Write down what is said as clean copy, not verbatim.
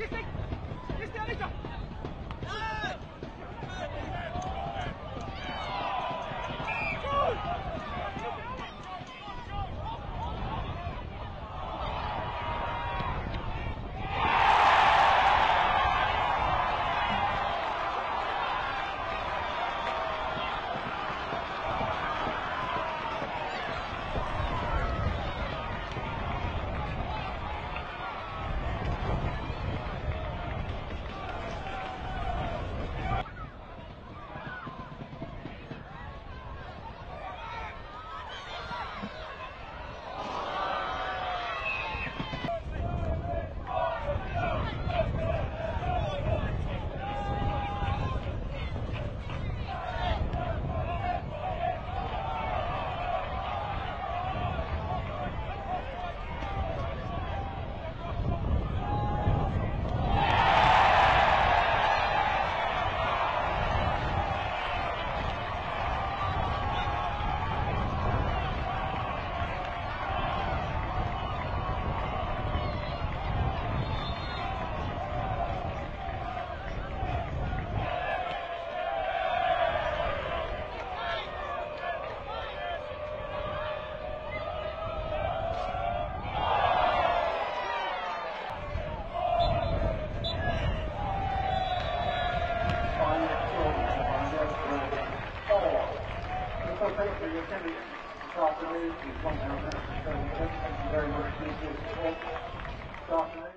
Thank you very much.